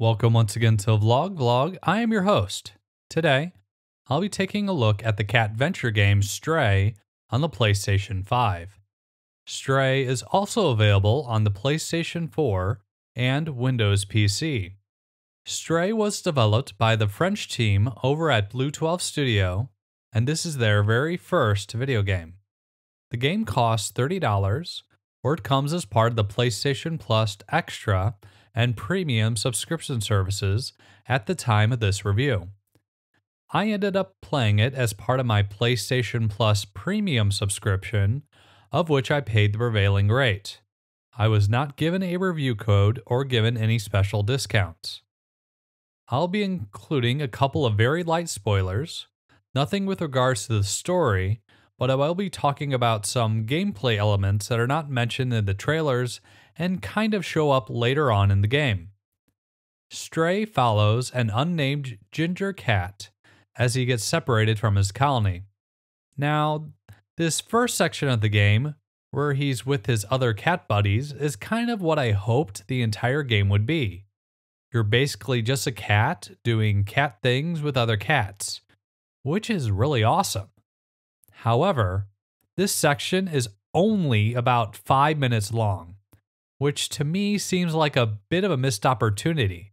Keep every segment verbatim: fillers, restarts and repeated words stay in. Welcome once again to Vlog Vlog. I am your host. Today, I'll be taking a look at the cat adventure game Stray on the PlayStation five. Stray is also available on the PlayStation four and Windows P C. Stray was developed by the French team over at BlueTwelve Studio, and this is their very first video game. The game costs thirty dollars, or it comes as part of the PlayStation Plus Extra and Premium subscription services at the time of this review. I ended up playing it as part of my PlayStation Plus Premium subscription, of which I paid the prevailing rate. I was not given a review code or given any special discounts. I'll be including a couple of very light spoilers, nothing with regards to the story, but I will be talking about some gameplay elements that are not mentioned in the trailers and kind of show up later on in the game. Stray follows an unnamed ginger cat as he gets separated from his colony. Now, this first section of the game, where he's with his other cat buddies, is kind of what I hoped the entire game would be. You're basically just a cat doing cat things with other cats, which is really awesome. However, this section is only about five minutes long, which to me seems like a bit of a missed opportunity.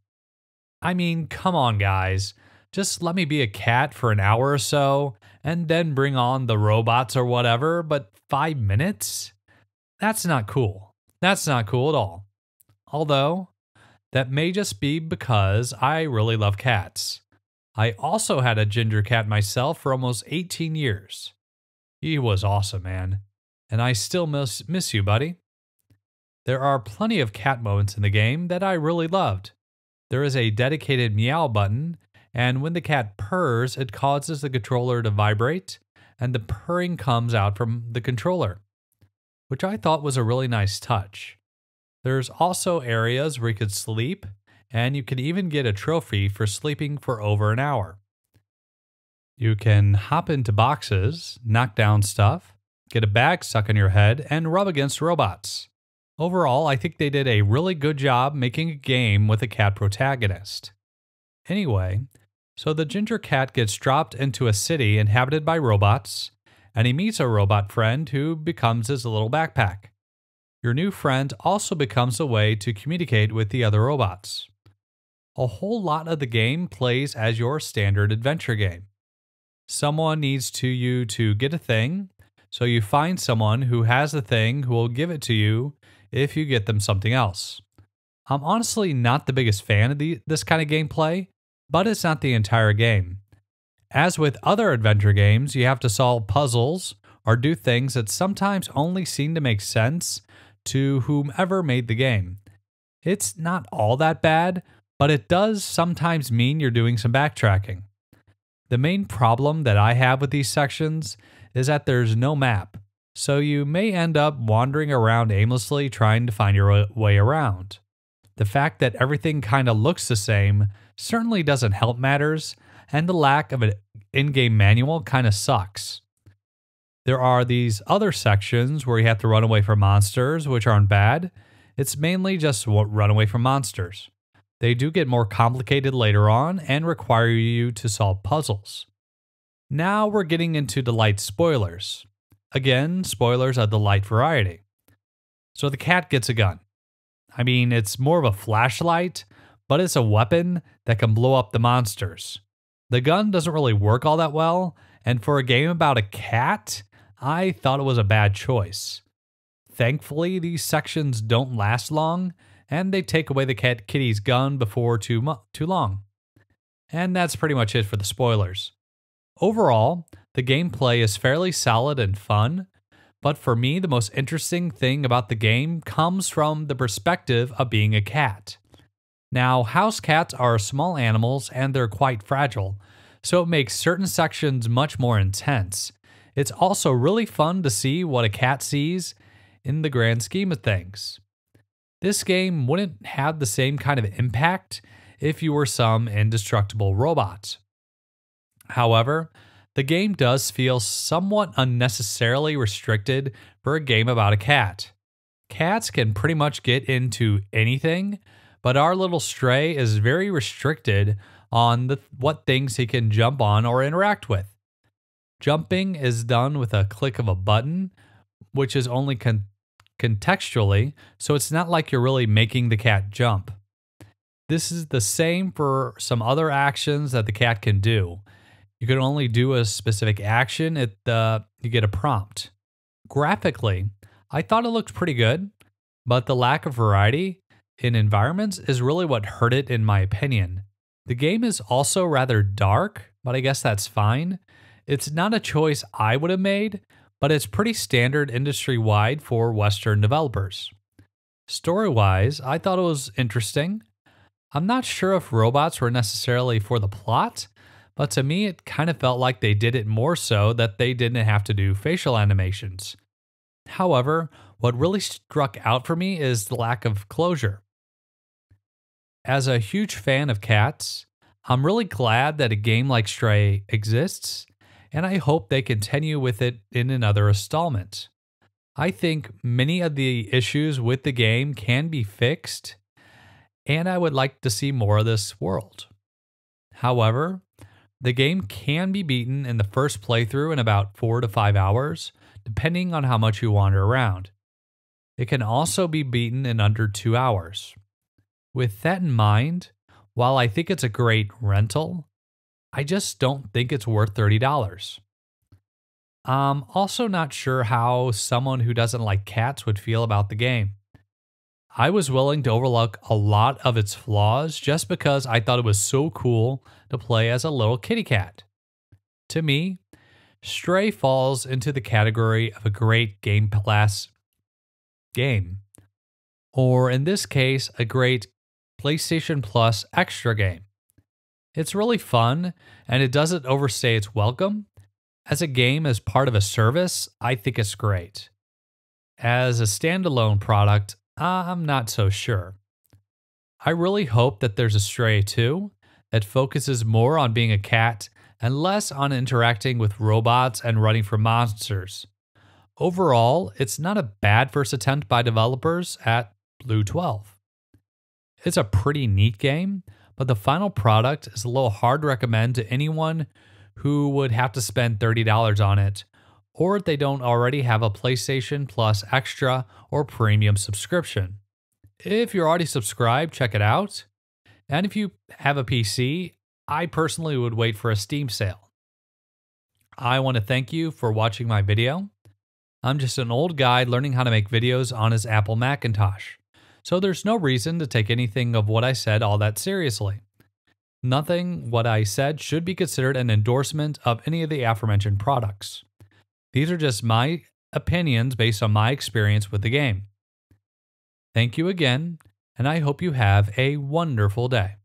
I mean, come on guys, just let me be a cat for an hour or so, and then bring on the robots or whatever, but five minutes? That's not cool. That's not cool at all. Although, that may just be because I really love cats. I also had a ginger cat myself for almost eighteen years. He was awesome, man. And I still miss, miss you, buddy. There are plenty of cat moments in the game that I really loved. There is a dedicated meow button, and when the cat purrs, it causes the controller to vibrate, and the purring comes out from the controller, which I thought was a really nice touch. There's also areas where you could sleep, and you can even get a trophy for sleeping for over an hour. You can hop into boxes, knock down stuff, get a bag stuck in your head, and rub against robots. Overall, I think they did a really good job making a game with a cat protagonist. Anyway, so the ginger cat gets dropped into a city inhabited by robots, and he meets a robot friend who becomes his little backpack. Your new friend also becomes a way to communicate with the other robots. A whole lot of the game plays as your standard adventure game. Someone needs to you to get a thing, so you find someone who has the thing who will give it to you if you get them something else. I'm honestly not the biggest fan of the, this kind of gameplay, but it's not the entire game. As with other adventure games, you have to solve puzzles or do things that sometimes only seem to make sense to whomever made the game. It's not all that bad, but it does sometimes mean you're doing some backtracking. The main problem that I have with these sections is that there's no map, so you may end up wandering around aimlessly trying to find your way around. The fact that everything kind of looks the same certainly doesn't help matters, and the lack of an in-game manual kind of sucks. There are these other sections where you have to run away from monsters, which aren't bad. It's mainly just run away from monsters. They do get more complicated later on and require you to solve puzzles. Now we're getting into the light spoilers. Again, spoilers of the light variety. So the cat gets a gun. I mean, it's more of a flashlight, but it's a weapon that can blow up the monsters. The gun doesn't really work all that well, and for a game about a cat, I thought it was a bad choice. Thankfully, these sections don't last long, and they take away the cat kitty's gun before too, mu too long. And that's pretty much it for the spoilers. Overall, the gameplay is fairly solid and fun, but for me, the most interesting thing about the game comes from the perspective of being a cat. Now, house cats are small animals and they're quite fragile, so it makes certain sections much more intense. It's also really fun to see what a cat sees in the grand scheme of things. This game wouldn't have the same kind of impact if you were some indestructible robot. However, the game does feel somewhat unnecessarily restricted for a game about a cat. Cats can pretty much get into anything, but our little Stray is very restricted on the, what things he can jump on or interact with. Jumping is done with a click of a button, which is only con contextually, so it's not like you're really making the cat jump. This is the same for some other actions that the cat can do. You can only do a specific action at the, you get a prompt. Graphically, I thought it looked pretty good, but the lack of variety in environments is really what hurt it in my opinion. The game is also rather dark, but I guess that's fine. It's not a choice I would have made, but it's pretty standard industry-wide for Western developers. Story-wise, I thought it was interesting. I'm not sure if robots were necessarily for the plot, but to me it kind of felt like they did it more so that they didn't have to do facial animations. However, what really struck out for me is the lack of closure. As a huge fan of cats, I'm really glad that a game like Stray exists, and I hope they continue with it in another installment. I think many of the issues with the game can be fixed, and I would like to see more of this world. However, the game can be beaten in the first playthrough in about four to five hours, depending on how much you wander around. It can also be beaten in under two hours. With that in mind, while I think it's a great rental, I just don't think it's worth thirty dollars. I'm also not sure how someone who doesn't like cats would feel about the game. I was willing to overlook a lot of its flaws just because I thought it was so cool to play as a little kitty cat. To me, Stray falls into the category of a great Game Pass game, or in this case, a great PlayStation Plus extra game. It's really fun, and it doesn't overstay its welcome. As a game as part of a service, I think it's great. As a standalone product, I'm not so sure. I really hope that there's a Stray two that focuses more on being a cat and less on interacting with robots and running from monsters. Overall, it's not a bad first attempt by developers at BlueTwelve. It's a pretty neat game, but the final product is a little hard to recommend to anyone who would have to spend thirty dollars on it, or if they don't already have a PlayStation Plus Extra or Premium subscription. If you're already subscribed, check it out. And if you have a P C, I personally would wait for a Steam sale. I want to thank you for watching my video. I'm just an old guy learning how to make videos on his Apple Macintosh, so there's no reason to take anything of what I said all that seriously. Nothing what I said should be considered an endorsement of any of the aforementioned products. These are just my opinions based on my experience with the game. Thank you again, and I hope you have a wonderful day.